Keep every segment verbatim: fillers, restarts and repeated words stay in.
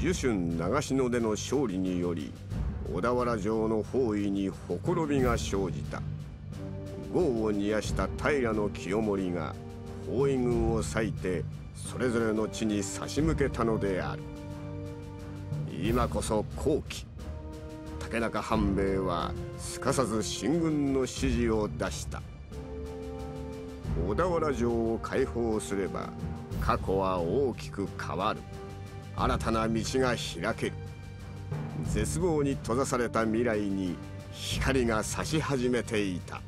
樹春長篠での勝利により小田原城の包囲にほころびが生じた。業を煮やした平清盛が包囲軍を割いてそれぞれの地に差し向けたのである。今こそ好機。竹中半兵衛はすかさず進軍の指示を出した。小田原城を解放すれば過去は大きく変わる。新たな道が開ける。絶望に閉ざされた未来に光が差し始めていた。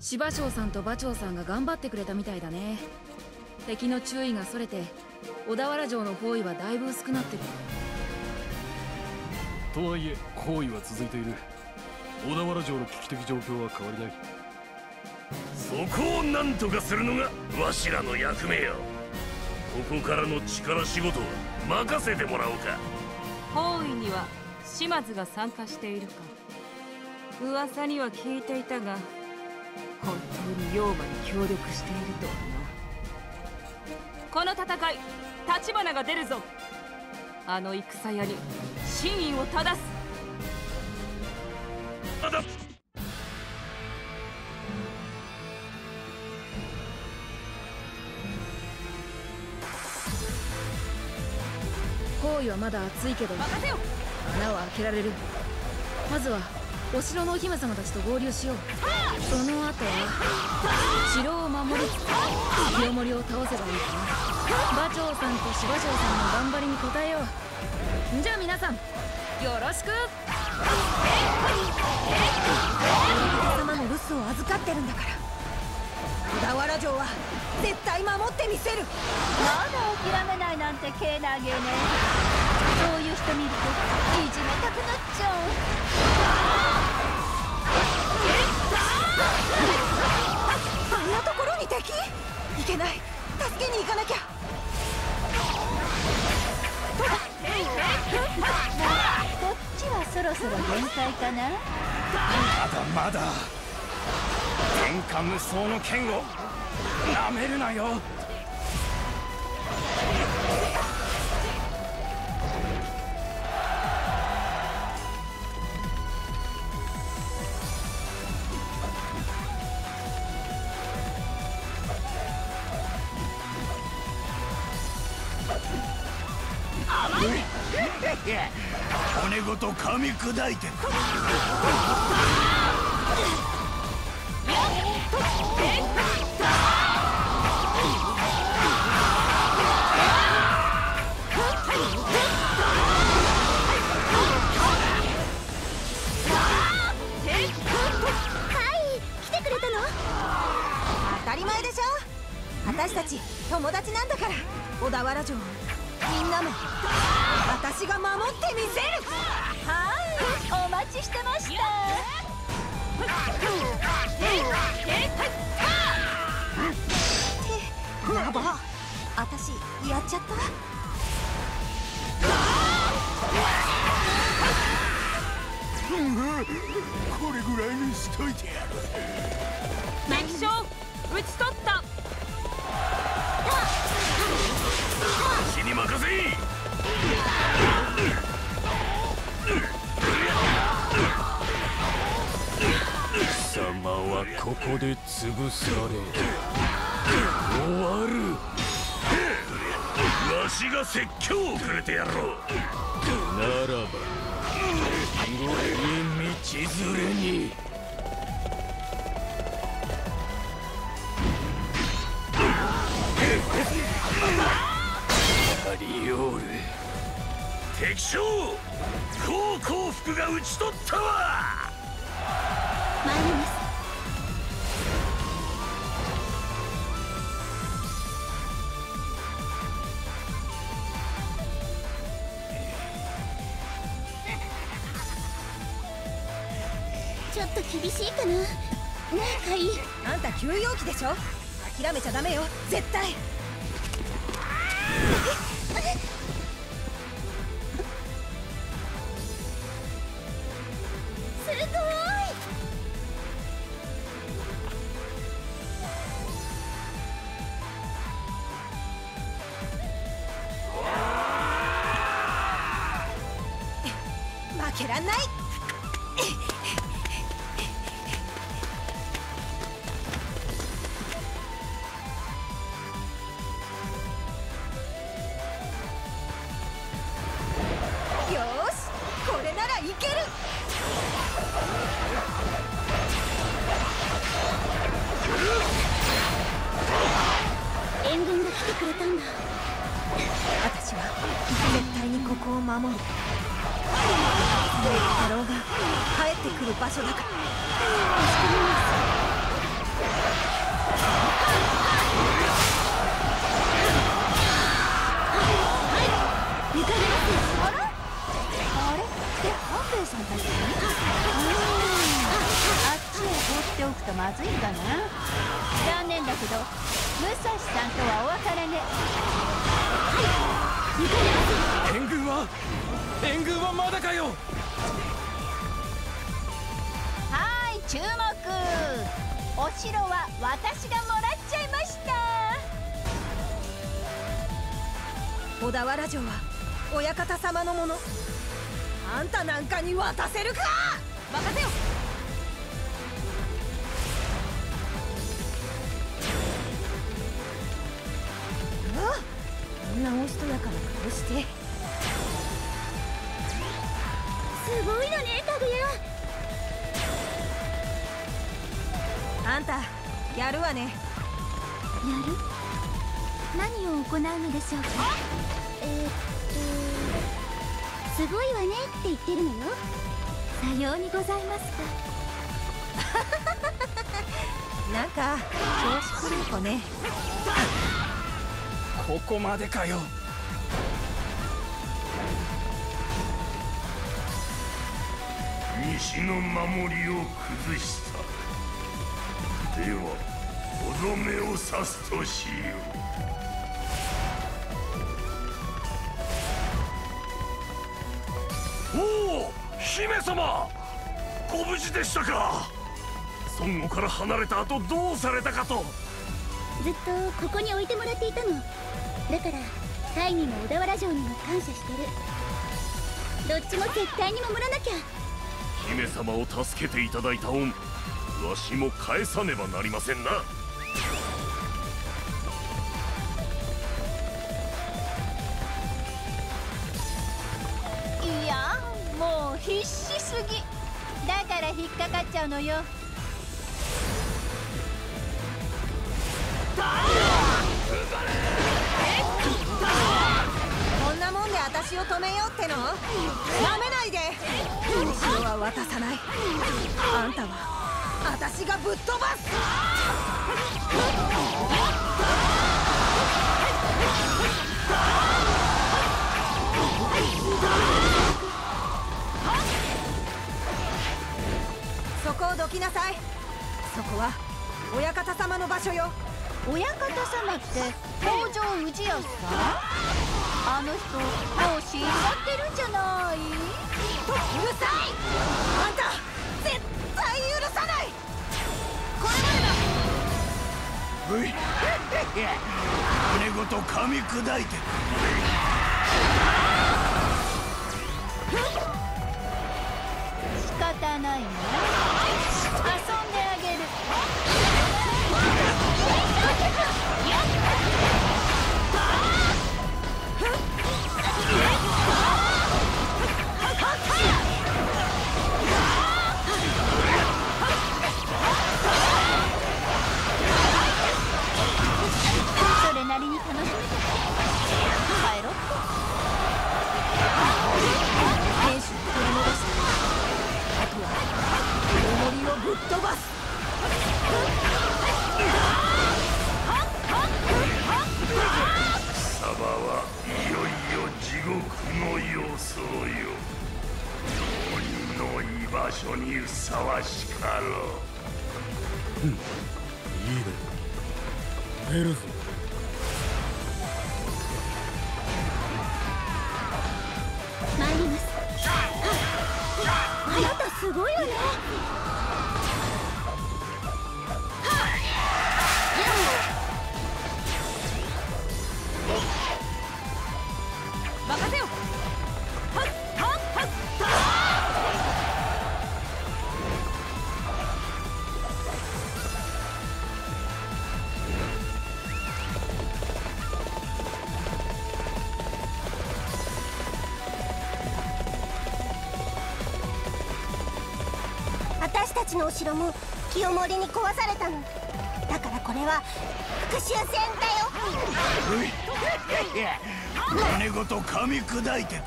柴生さんと馬長さんが頑張ってくれたみたいだね。敵の注意がそれて小田原城の包囲はだいぶ薄くなってる。とはいえ包囲は続いている。小田原城の危機的状況は変わりない。そこを何とかするのがわしらの役目よ。ここからの力仕事を任せてもらおうか。包囲には島津が参加しているか噂には聞いていたが、本当に龍馬に協力しているとはな。この戦い立花が出るぞ。あの戦屋に真意を正す。あだ包囲はまだ熱いけど任せよ。穴を開けられる。まずはお城のお姫様たちと合流しよう。その後は城を守り清盛を倒せばいいかな。馬長さんと柴生さんの頑張りに応えよう。じゃあ皆さんよろしく。お姫様の留守を預かってるんだから、小田原城は絶対守ってみせる。まだ諦めないなんてけなげね。そういう人見るといじめたくなっちゃう。あんなところに敵？いけない、助けに行かなきゃ。こっちはそろそろ限界かな。まだまだ天下無双の剣をなめるなよ。骨ごと噛み砕いてる。はい、来てくれたの？当たり前でしょ。私たち友達なんだから。小田原城みんなも私が守ってみせる。はい、お待ちしてました。ってやば、私やっちゃった。これぐらいにしといてやる。敵将討ち取った。私に任せ。貴様はここで潰され終わる。わしが説教をくれてやろう。ならば俺に道連れに。ありおる。敵将高幸福が討ち取ったわ。参ります。ちょっと厳しいかな。ねえカイ、あんた休養期でしょ。諦めちゃダメよ絶対。すごい。減らない。よし、これならいける。援軍が来てくれたんだ。私は絶対にここを守る。太郎が帰ってくる場所だから見かねます。あれあれって半兵衛さんたち？あっちへ放っておくとまずいんだな。残念だけど武蔵さんとはお別れね。はい、見かねます。援軍は援軍はまだかよ。はい、注目。お城は私がもらっちゃいました。小田原城は親方様のもの。あんたなんかに渡せるか。任せよ。うん、こんなおしとやかな顔してすごいのね、かぐや。あんた、やるわね。やる？何を行うのでしょうか。えっと、すごいわねって言ってるのよ。さようにございますか。なんか、調子狂う子ね。ここまでかよ。西の守りを崩した。では、とどめを刺すとしよう。おお、姫様。ご無事でしたか。孫悟から離れた後、どうされたかと。ずっとここに置いてもらっていたの。だから、タイにも小田原城にも感謝してる。どっちも絶対に守らなきゃ。姫様を助けていただいた恩、わしも返さねばなりませんな。いや、もう必死すぎだから引っかかっちゃうのよ。私を止めようっての？なめないで。後ろは渡さない。あんたは私がぶっ飛ばす。そこをどきなさい。そこは親方様の場所よ。親方様って北条氏康さん？あの人、もう死んじゃってるんじゃない？うるさい！あんた、絶対許さない！これまでだ！ういっ！骨ごと噛み砕いて仕方ないね。遊んであげる。それなりに楽しめた。帰ろっと。天守を取り戻して、あとは重りをぶっ飛ばす。貴様はいよいよ地獄の予想よ。鬼の居場所にふさわしかろう。うん、いいね。エルフ。参ります。あなたすごいよね。任せよ。はっはっはっはっ私たちのお城も清盛に壊されたの。だからこれは復讐戦だよ。真似事噛み砕いてくれ。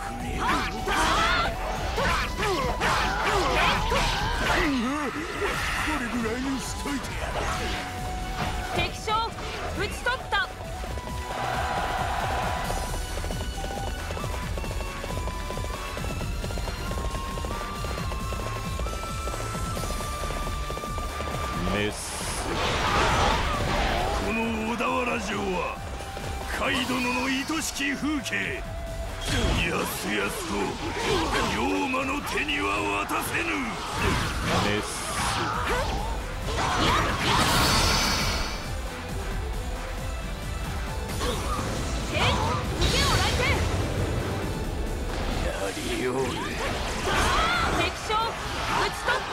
これぐらいにしといてやる。敵将討ち取った。 この小田原城は甲斐殿の愛しき風景、やすやすと龍馬の手には渡せぬ。やりよう。敵将討ち取っ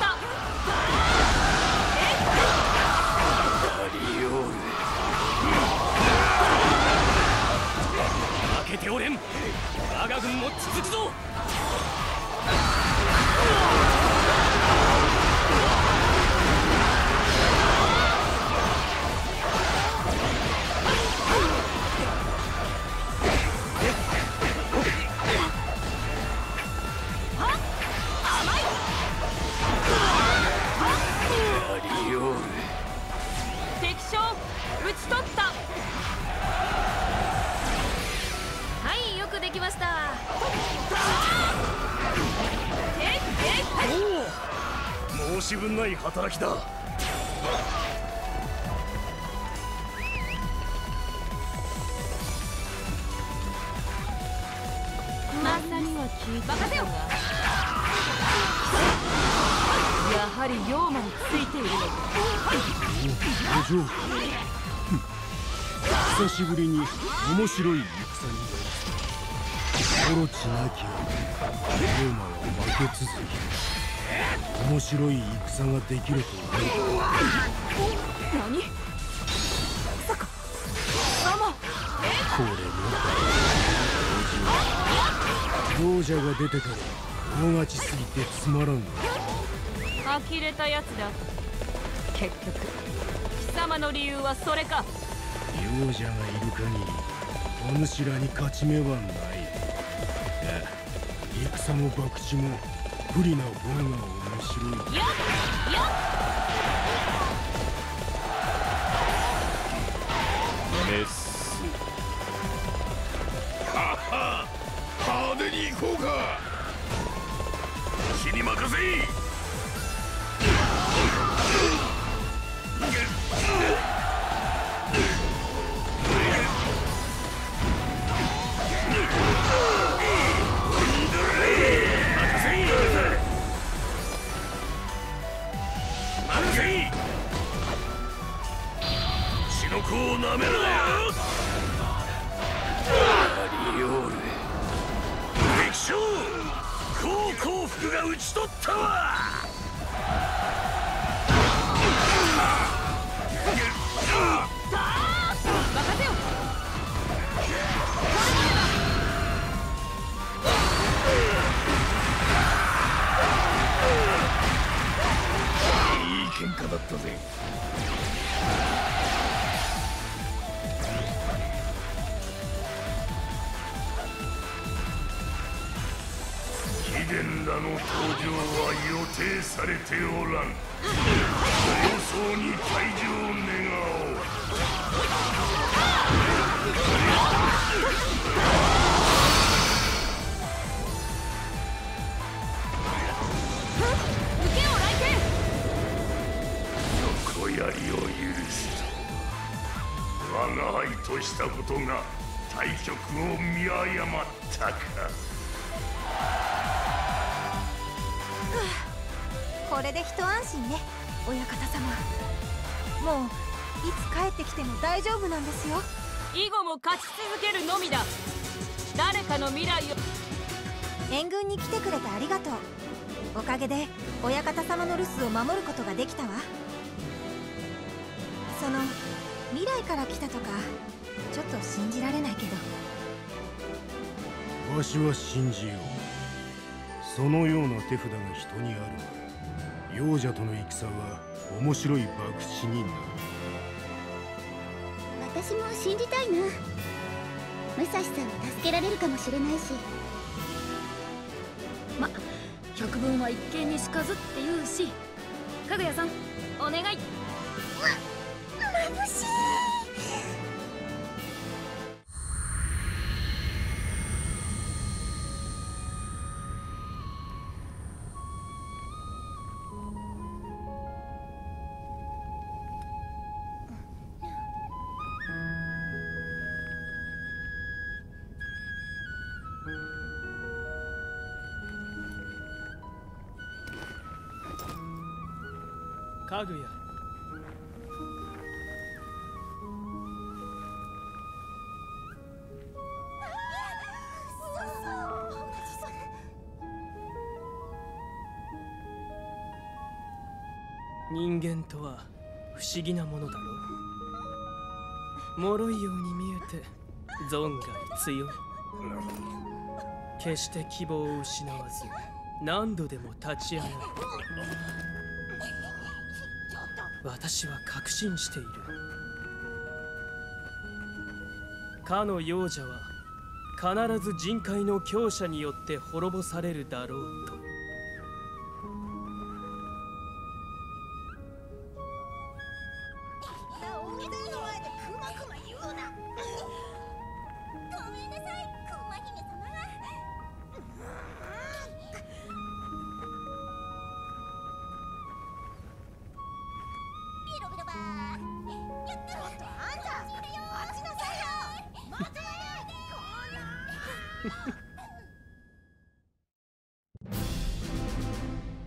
た。 負けておれん。我が軍も続くぞ。敵将討ち取った。 できました。申し分ない働きだ。まさには聞いたが、やはり龍馬についているのか。久しぶりに面白い戦に。 オロチなき龍馬は負け続け、面白い戦ができるとは思う。何？まさかママ。これも王者が出てから大勝ちすぎてつまらん。呆れたやつだ。結局貴様の理由はそれか。王者がいる限りお主らに勝ち目はない。 戦も博打も不利な方が面白い。よっよっメッス。はは派手に行こうか。君に任せ。私は信じよう。そのような手札が人にある。幼者との戦は面白い博打になる。私も信じたいな。武蔵さんは助けられるかもしれないし。ま、百聞は一見にしかずって言うし。かぐやさん、お願い。ま、眩しい。かぐや、人間とは不思議なものだろう。脆いように見えて存外強い。決して希望を失わず何度でも立ち上がる。私は確信している。かの幼者は必ず人界の強者によって滅ぼされるだろうと。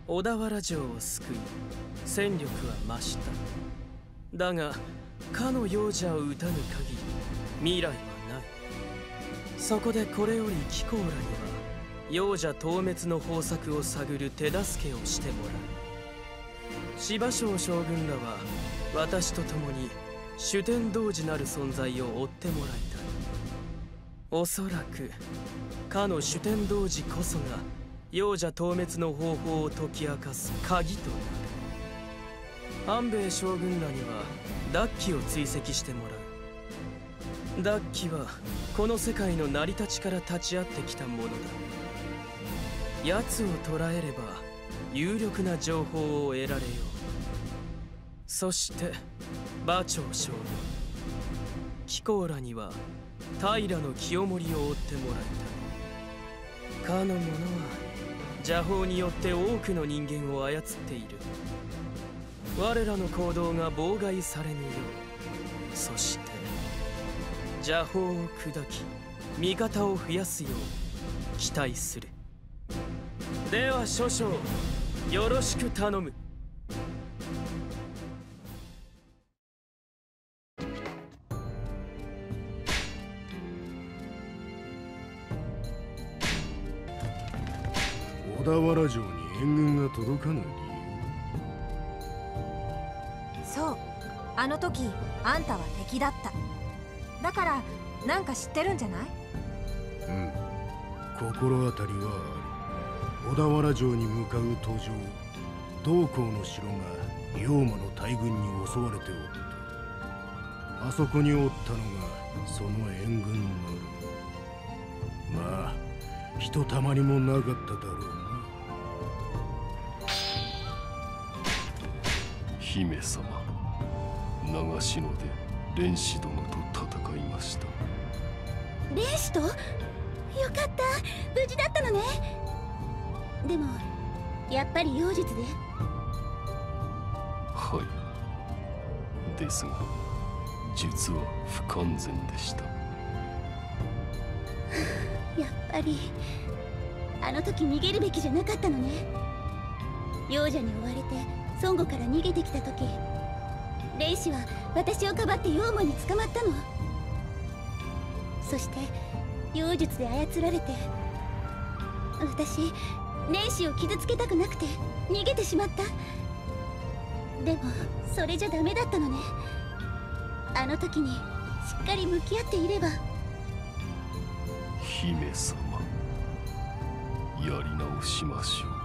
小田原城を救い戦力は増した。だがかの幼者を討たぬ限り未来はない。そこでこれより貴公らには幼者討滅の方策を探る手助けをしてもらう。柴生将軍らは私と共に酒呑童子なる存在を追ってもらいたい。おそらくかの酒呑童子こそが幼者討滅の方法を解き明かす鍵となる。安兵衛将軍らにはダッキを追跡してもらう。ダッキはこの世界の成り立ちから立ち会ってきたものだ。奴を捕らえれば有力な情報を得られよう。そして馬長将軍、貴公らには平清盛を追ってもらいたい。かの者は邪法によって多くの人間を操っている。我らの行動が妨害されぬよう、そして邪法を砕き味方を増やすよう期待する。では諸将、よろしく頼む。小田原城に援軍が届かぬ理由？そう、あの時あんたは敵だった。だからなんか知ってるんじゃない？うん、心当たりはある。小田原城に向かう途上、同校の城が龍馬の大軍に襲われておった。あそこにおったのがその援軍なる。まあひとたまりもなかっただろう。姫様、長篠で蓮子殿と戦いました。蓮子と？よかった、無事だったのね。でもやっぱり妖術で。はい、ですが術は不完全でした。やっぱりあの時逃げるべきじゃなかったのね。妖女に追われて孫悟から逃げてきた時、レイシは私をかばって妖魔に捕まったの。そして妖術で操られて、私レイシを傷つけたくなくて逃げてしまった。でもそれじゃダメだったのね。あの時にしっかり向き合っていれば。姫様、やり直しましょう。